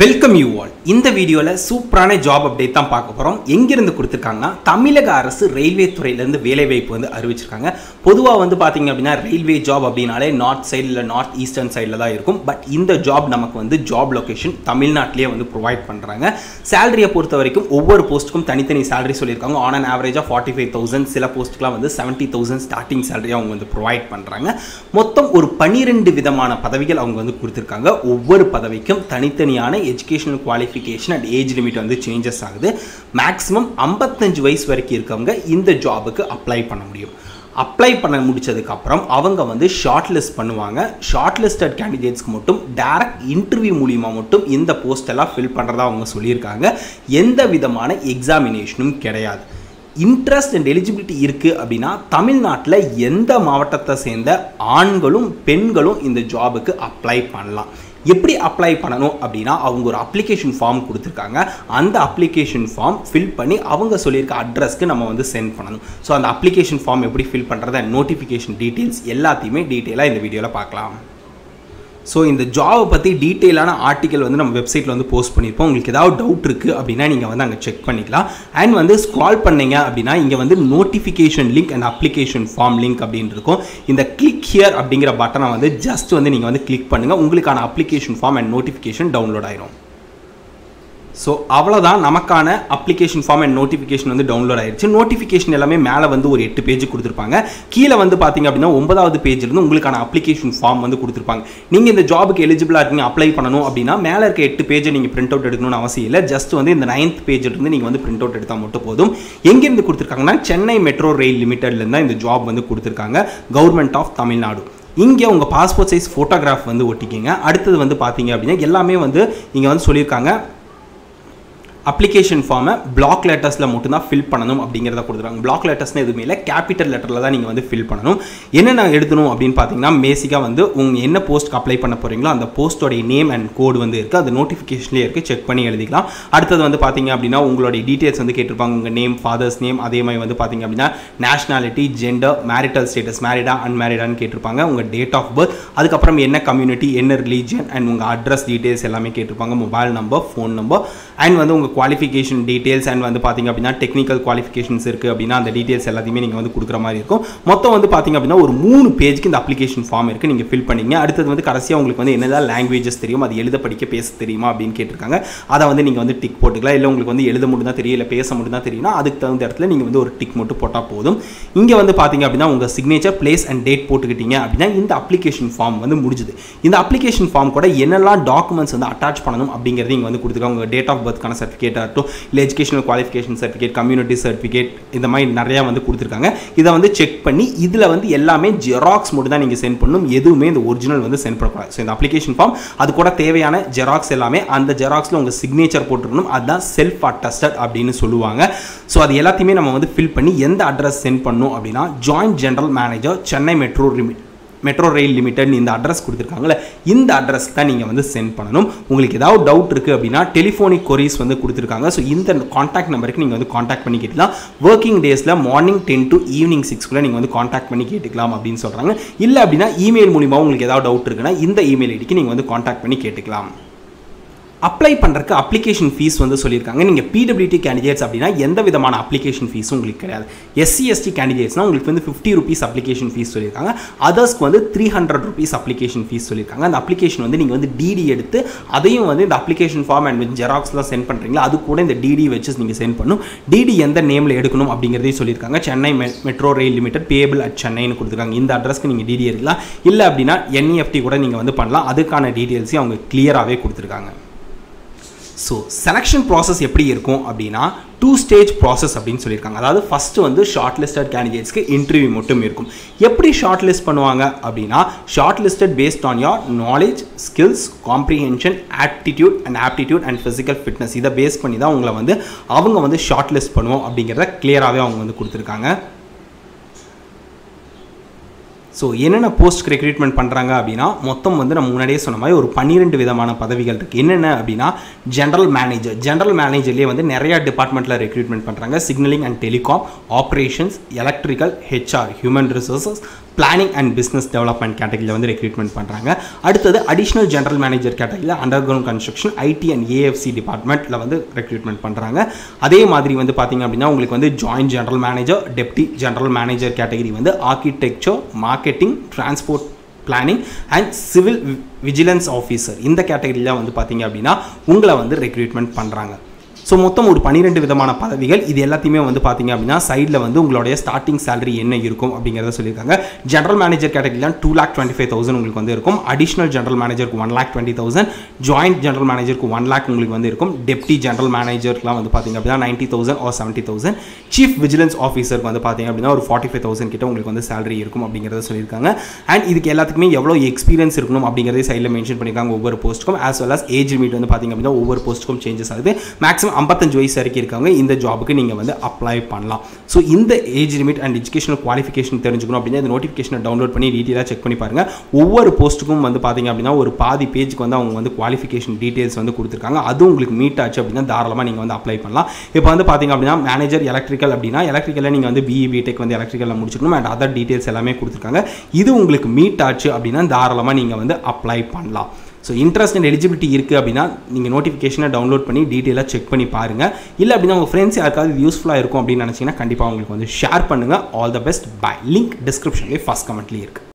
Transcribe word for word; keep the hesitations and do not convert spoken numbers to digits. Welcome you all. In this video, we will job update. எங்க இருந்து கொடுத்திருக்காங்கன்னா தமிழக அரசு ரயில்வே துறையில இருந்து வேலை வாய்ப்பு வந்து அறிவிச்சிருக்காங்க. பொதுவா வந்து பாத்தீங்க அப்படினா ரயில்வே ஜாப் அப்படினாலே நார்த் சைடு இல்ல நார்த் ஈஸ்டர்ன் சைடுல தான் இருக்கும். பட் இந்த ஜாப் நமக்கு வந்து ஜாப் லொகேஷன் தமிழ்நாட்டிலே வந்து ப்ரொவைட் பண்றாங்க. salary பொறுத்த வரைக்கும் ஒவ்வொரு போஸ்ட்க்கும் தனித்தனி salary சொல்லிருக்காங்க. on an average of forty-five thousand சில போஸ்ட்க்குலாம் வந்து seventy thousand starting salary அவங்க வந்து ப்ரொவைட் பண்றாங்க. மொத்தம் ஒரு பன்னிரண்டு விதமான பதவிகள் அவங்க வந்து கொடுத்திருக்காங்க. ஒவ்வொரு பதவிக்கும் தனித்தனியான educational qualification and age limit on the changes maximum fifty-five வயசு வரைக்கும் இருக்கவங்க இந்த ஜாபுக்கு apply பண்ண முடியும். apply பண்ண முடிச்சதுக்கு அப்புறம் அவங்க வந்து ஷார்ட் லிஸ்ட் பண்ணுவாங்க. ஷார்ட் லிஸ்டட் கேண்டிடேட்ஸ்க்கு மட்டும் டைரக்ட் இன்டர்வியூ மூலமா மட்டும் இந்த போஸ்ட் எல்லாம் ஃபில் பண்றதா அவங்க சொல்லியிருக்காங்க. எந்த விதமான எக்ஸாமினேஷனும் கிடையாது. இன்ட்ரஸ்ட் அண்ட் எலிஜிபிலிட்டி இருக்கு அப்படினா தமிழ்நாட்டுல எந்த மாவட்டத்தை சேர்ந்த ஆண்களும் பெண்களும் இந்த ஜாபுக்கு apply பண்ணலாம். எப்படி அப்ளை பண்ணணும் அப்படினா அவங்க ஒரு அப்ளிகேஷன் ஃபார்ம் கொடுத்திருக்காங்க. அந்த அப்ளிகேஷன் ஃபார்ம் ஃபில் பண்ணி அவங்க சொல்லியிருக்க அட்ரஸ்க்கு நம்ம வந்து சென்ட் பண்ணணும். ஸோ அந்த அப்ளிகேஷன் ஃபார்ம் எப்படி ஃபில் பண்ணுறது அண்ட் நோட்டிஃபிகேஷன் டீட்டெயில்ஸ் எல்லாத்தையுமே டீட்டெயிலாக இந்த வீடியோவில் பார்க்கலாம். ஸோ இந்த ஜாபை பற்றி டீட்டெயிலான ஆர்டிக்கல் வந்து நம்ம வெப்சைட்டில் வந்து போஸ்ட் பண்ணியிருப்போம். உங்களுக்கு ஏதாவது டவுட் இருக்குது அப்படின்னா நீங்கள் வந்து அங்கே செக் பண்ணிக்கலாம். அண்ட் வந்து ஸ்க்ரால் பண்ணிங்க அப்படின்னா இங்கே வந்து notification link and application form link அப்படின்னு இருக்கும். இந்த கிளிக் ஹியர் அப்படிங்கிற பட்டனை வந்து ஜஸ்ட் வந்து நீங்கள் வந்து கிளிக் பண்ணுங்கள். உங்களுக்கான application form and notification download ஆயிரும். ஸோ அவ்வளோதான், நமக்கான அப்ளிகேஷன் ஃபார்ம் அண்ட் நோட்டிஃபிகேஷன் வந்து டவுன்லோட் ஆயிடுச்சு. நோட்டிஃபிகேஷன் எல்லாமே மேலே வந்து ஒரு எட்டு பேஜ் கொடுத்துருப்பாங்க. கீழே வந்து பார்த்தீங்க அப்படின்னா ஒன்பதாவது பேஜ்லேருந்து உங்களுக்கான அப்ளிகேஷன் ஃபார்ம் வந்து கொடுத்துருப்பாங்க. நீங்கள் இந்த ஜாபுக்கு எலிஜிபிளாக இருக்கீங்க அப்ளை பண்ணணும் அப்படின்னா மேலே இருக்க எட்டு பேஜை நீங்கள் பிரிண்ட் அவுட் எடுக்கணும்னு அவசியம் இல்லை. ஜஸ்ட் வந்து இந்த நைன்த் பேஜிலிருந்து நீங்கள் வந்து பிரிண்ட் அவுட் எடுத்தால் மட்டும் போதும். எங்கேருந்து கொடுத்துருக்காங்கன்னா சென்னை மெட்ரோ ரயில் லிமிட்டட்லேருந்து தான் இந்த ஜாப் வந்து கொடுத்துருக்காங்க. Government of Tamil Nadu. இங்கே உங்கள் பாஸ்போர்ட் சைஸ் ஃபோட்டோகிராஃப் வந்து ஒட்டிக்கிங்க. அடுத்தது வந்து பார்த்தீங்க அப்படின்னா எல்லாமே வந்து இங்கே வந்து சொல்லியிருக்காங்க. அப்ளிகேஷன் ஃபார்மை பிளாக் லெட்டர்ஸில் மட்டும்தான் ஃபில் பண்ணணும் அப்படிங்கிறத கொடுத்துருக்காங்க. பிளாக் லெட்டர்ஸ்னு எதுவுமே இல்லை, கேபிட்டல் லெட்டரில் தான் நீங்கள் வந்து ஃபில் பண்ணணும். என்னென்ன எழுதணும் அப்படின்னு பார்த்தீங்கன்னா பேசிக்காக வந்து உங்கள் என்ன போஸ்ட்டுக்கு அப்ளை பண்ண போகிறீங்களோ அந்த போஸ்ட்டோடைய நேம் அண்ட் கோடு வந்து இருக்குது. அது நோட்டிஃபிகேஷன்லேயே இருக்குது, செக் பண்ணி எழுதிக்கலாம். அடுத்தது வந்து பார்த்தீங்க அப்படின்னா உங்களுடைய டீட்டெயில்ஸ் வந்து கேட்டிருப்பாங்க. உங்கள் நேம், ஃபாதர்ஸ் நேம், அதே மாதிரி வந்து பார்த்தீங்க அப்படின்னா நேஷ்னாலிட்டி, ஜெண்டர், மேரிட்டல் ஸ்டேட்டஸ், மேரிடா அன்மேரிடான்னு கேட்டிருப்பாங்க. உங்கள் டேட் ஆஃப் பர்த், அதுக்கப்புறம் என்ன கம்யூனிட்டி, என்ன ரிலீஜன் அண்ட் உங்கள் அட்ரஸ் டீட்டெயில்ஸ் எல்லாமே கேட்டிருப்பாங்க. Mobile number, phone number and வந்து உங்கள் குவாலிஃபிகேஷன் டீட்டெயில்ஸ் அண்ட் வந்து பார்த்தீங்க அப்படின்னா டெக்னிக்கல் குவாலிஃபிகேஷன்ஸ் இருக்குது அப்படின்னா அந்த டீட்டெயில்ஸ் எல்லாத்தையுமே நீங்கள் வந்து கொடுக்குற மாதிரி இருக்கும். மொத்தம் வந்து பார்த்தீங்க அப்படின்னா ஒரு மூணு பேஜுக்கு இந்த அப்ளிகேஷன் ஃபார்ம் இருக்குது, நீங்கள் ஃபில் பண்ணிங்க. அடுத்தது வந்து கடைசியாக உங்களுக்கு வந்து என்னதான் லாங்குவேஜஸ் தெரியும், அது எழுத படிக்க பேச தெரியுமா அப்படின்னு கேட்டிருக்காங்க. அதை வந்து நீங்கள் வந்து டிக் போட்டுக்கலாம். இல்லை உங்களுக்கு வந்து எழுத மட்டும் தான் தெரியும், இல்லை பேச மட்டும் தான் தெரியும்னா அதுக்கு தகுந்த இடத்துல நீங்கள் வந்து ஒரு டிக் மட்டும் போட்டால் போதும். இங்கே வந்து பார்த்தீங்க அப்படின்னா உங்கள் சிக்னேச்சர், பிளேஸ் அண்ட் டேட் போட்டுக்கிட்டீங்க அப்படின்னா இந்த அப்ளிகேஷன் ஃபார்ம் வந்து முடிஞ்சுது. இந்த அப்ளிகேஷன் ஃபார்ம் கூட என்னெல்லாம் டாக்குமெண்ட்ஸ் வந்து அட்டாச் பண்ணணும் அப்படிங்கிறது இங்கே வந்து கொடுத்துருக்காங்க. உங்கள் டேட் ஆஃப் பர்த்க்கான சர்டிஃபிகேட்டாக இருக்கட்டும், இல்லை educational qualification certificate, community certificate, இந்த மாதிரி நிறையா வந்து கொடுத்துருக்காங்க. இதை வந்து செக் பண்ணி இதில் வந்து எல்லாமே ஜெராக்ஸ் மட்டும் தான் நீங்கள் சென்ட் பண்ணணும். எதுவுமே இந்த ஒரிஜினல் வந்து சென்ட் பண்ணக்கூடாது. ஸோ இந்த அப்ளிகேஷன் ஃபார்ம் அது கூட தேவையான ஜெராக்ஸ் எல்லாமே அந்த ஜெராக்ஸில் உங்கள் சிக்னேச்சர் போட்டுருக்கணும். அதுதான் செல்ஃப் அட்டஸ்டட் அப்படின்னு சொல்லுவாங்க. ஸோ அது எல்லாத்தையுமே நம்ம வந்து ஃபில் பண்ணி எந்த அட்ரஸ் சென்ட் பண்ணணும் அப்படின்னா joint general manager Chennai metro limit metro rail limited இந்த அட்ரஸ் கொடுத்துருக்காங்களே இந்த அட்ரஸ்க்கு தான் நீங்கள் வந்து சென்ட் பண்ணணும். உங்களுக்கு ஏதாவது டவுட் இருக்குது அப்படின்னா டெலிஃபோனிக் கொரிஸ் வந்து கொடுத்துருக்காங்க. ஸோ இந்த காண்டாக்ட் நம்பருக்கு நீங்கள் வந்து காண்டாக்ட் பண்ணி கேட்டுக்கலாம். ஒர்க்கிங் டேஸில் மார்னிங் டென் டு ஈவினிங் சிக்ஸ்க்குள்ளே நீங்கள் வந்து காண்டாக்ட் பண்ணி கேட்டுக்கலாம் அப்படின்னு சொல்கிறாங்க. இல்லை அப்படின்னா இமெயில் மூலிமா உங்களுக்கு ஏதாவது டவுட் இருக்குன்னா இந்த இமெயில் ஐடிக்கு நீங்கள் வந்து காண்டாக்ட் பண்ணி கேட்டுக்கலாம். அப்ளை பண்ணுறதுக்கு அப்ளிகேஷன் ஃபீஸ் வந்து சொல்லியிருக்காங்க. நீங்கள் பிடபிள்யூடி கேண்டிடேட்ஸ் அப்படின்னா எந்த விதமான அப்ளிகேஷன் ஃபீஸும் உங்களுக்கு கிடையாது. எஸ்சி எஸ்டி கேண்டிடேட்ஸ்னால் உங்களுக்கு வந்து ஃபிஃப்டி ருபீஸ் அப்ளிகேஷன் ஃபீஸ் சொல்லியிருக்காங்க. அதர்ஸ்க்கு வந்து three hundred rupees application fees சொல்லியிருக்காங்க. அந்த அப்ளிகேஷன் வந்து நீங்கள் வந்து டிடி எடுத்து அதையும் வந்து இந்த அப்ளிகேஷன் ஃபார்ம் அண்ட் ஜெராக்ஸ்லாம் சென்ட் பண்ணுறீங்களா அது கூட இந்த டிடி வச்சு நீங்கள் சென்ட் பண்ணணும். டிடி எந்த நேமில் எடுக்கணும் அப்படிங்கிறதையும் சொல்லியிருக்காங்க. Chennai metro rail limited payable at சென்னைன்னு கொடுத்துருக்காங்க. இந்த அட்ரஸ்க்கு நீங்கள் டிடி எடுக்கலாம். இல்லை அப்படின்னா என்இஎஃப்டி கூட நீங்கள் வந்து பண்ணலாம். அதுக்கான டீட்டெயில்ஸையும் அவங்க கிளியராகவே கொடுத்துருக்காங்க. ஸோ செலெக்ஷன் ப்ராசஸ் எப்படி இருக்கும் அப்படின்னா டூ ஸ்டேஜ் ப்ராசஸ் அப்படின்னு சொல்லியிருக்காங்க. அதாவது ஃபஸ்ட்டு வந்து ஷார்ட் லிஸ்டட் கேண்டிடேட்ஸ்க்கு இன்டர்வியூ மட்டும் இருக்கும். எப்படி ஷார்ட் லிஸ்ட் பண்ணுவாங்க அப்படின்னா short listed based on your knowledge, skills, comprehension, aptitude and aptitude and physical fitness இதை பேஸ் பண்ணி தான் உங்களை வந்து அவங்க வந்து ஷார்ட் லிஸ்ட் பண்ணுவோம் அப்படிங்கிறத கிளியராகவே அவங்க வந்து கொடுத்துருக்காங்க. ஸோ என்னென்ன போஸ்ட்டுக்கு ரெக்ரூட்மெண்ட் பண்ணுறாங்க அப்படின்னா மொத்தம் வந்து நம்ம முன்னாடியே சொன்ன மாதிரி ஒரு பன்னிரெண்டு விதமான பதவிகள் இருக்குது. என்னென்ன அப்படின்னா ஜென்ரல் மேனேஜர், ஜென்ரல் மேனேஜர்லேயே வந்து நிறையா டிபார்ட்மெண்ட்டில் ரெக்ரூட்மெண்ட் பண்ணுறாங்க. Signalling and telecom, operations, electrical, HR, human resources, planning and business development category la vandu recruitment pandranga. Adutha additional general manager category la underground construction I T and A F C department la vandu recruitment pandranga. Adhe maadhiri vandu pathinga appadina ungalku vandu joint general manager, deputy general manager category vandu architecture, marketing, transport planning and civil vigilance officer inda category la vandu pathinga appadina ungala vandu recruitment pandranga. So மொத்தம் ஒரு twelve விதமான பதவிகள் இது எல்லாத்தையுமே வந்து பாத்தீங்க அப்படினா சைடுல வந்து உங்களுடைய ஸ்டார்டிங் salary என்ன இருக்கும் அப்படிங்கறத சொல்லிருக்காங்க. ஜெனரல் மேனேஜர் கேட்டகரியில two lakh twenty-five thousand உங்களுக்கு வந்து இருக்கும். அடிஷனல் ஜெனரல் மேனேஜருக்கு one lakh twenty thousand, joint general மேனேஜருக்கு one lakh உங்களுக்கு வந்து இருக்கும். டெப்டி ஜெனரல் மேனேஜர்க்குலாம் வந்து பாத்தீங்க அப்படினா ninety thousand or seventy thousand. Chief Vigilance Officerக்கு வந்து பாத்தீங்க அப்படினா ஒரு forty-five thousand கிட்ட உங்களுக்கு வந்து salary இருக்கும் அப்படிங்கறத சொல்லிருக்காங்க. And இதுக்கு எல்லாத்துக்குமே எவ்வளவு எக்ஸ்பீரியன்ஸ் இருக்கணும் அப்படிங்கறதை சைடுல மென்ஷன் பண்ணிருக்காங்க ஒவ்வொரு போஸ்ட்க்கும். As well as age limit வந்து பாத்தீங்க அப்படினா ஒவ்வொரு போஸ்ட்க்கும் சேஞ்சஸ் ஆகுது. மேக்ஸிமம் fifty-five வயசு வரைக்கும் இருக்கவங்க இந்த ஜாபுக்கு நீங்க வந்து அப்ளை பண்ணலாம். சோ இந்த age limit and educational qualification தெரிஞ்சுக்கணும் அப்படினா இந்த நோட்டிஃபிகேஷனை டவுன்லோட் பண்ணி டீடைலா செக் பண்ணி பாருங்க. ஒவ்வொரு போஸ்ட்டுக்கும் வந்து பாத்தீங்க அப்படினா ஒரு பாதி பேஜ்க்கு வந்து அவங்க வந்து குவாலிஃபிகேஷன் டீடைல்ஸ் வந்து கொடுத்திருக்காங்க. அது உங்களுக்கு மீட் ஆச்சு அப்படினா தாராளமா நீங்க வந்து அப்ளை பண்ணலாம். இப்போ வந்து பாத்தீங்க அப்படினா மேனேஜர் எலக்ட்ரிக்கல் அப்படினா எலக்ட்ரிக்கல்ல நீங்க வந்து B E B.Tech வந்து எலக்ட்ரிக்கல்ல முடிச்சிரணும் and other details எல்லாமே கொடுத்திருக்காங்க. இது உங்களுக்கு மீட் ஆச்சு அப்படினா தாராளமா நீங்க வந்து அப்ளை பண்ணலாம். So interest and eligibility இருக்கு அப்படினா நீங்க நோட்டிஃபிகேஷனை டவுன்லோட் பண்ணி டீடைலா செக் பண்ணி பாருங்க. இல்ல அப்படினா உங்க फ्रेंड्स யாருக்காவது யூஸ்ஃபுல்லா இருக்கும் அப்படி நினைச்சீங்கனா கண்டிப்பா உங்களுக்கு வந்து ஷேர் பண்ணுங்க. All the best. Bye. Link description-லயே first comment-லயே இருக்கு.